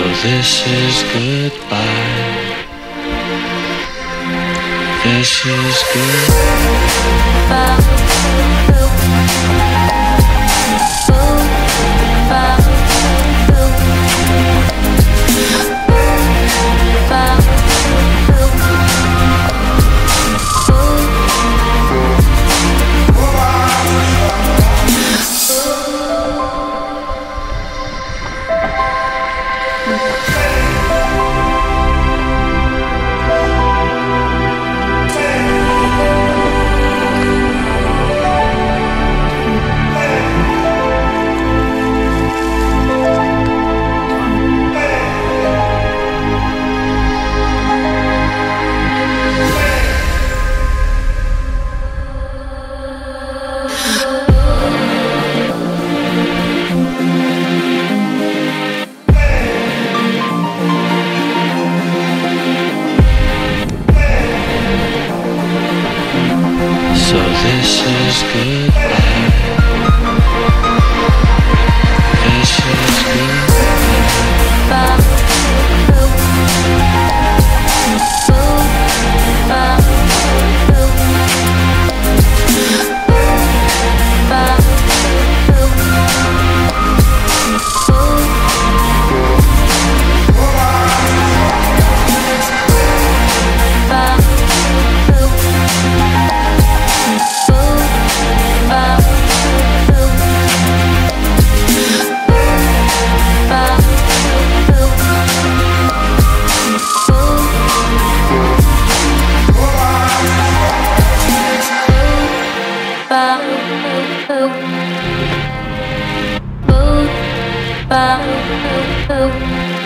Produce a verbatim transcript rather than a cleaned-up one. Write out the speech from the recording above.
So this is goodbye. This is goodbye. So this is goodbye. This is goodbye. Bye.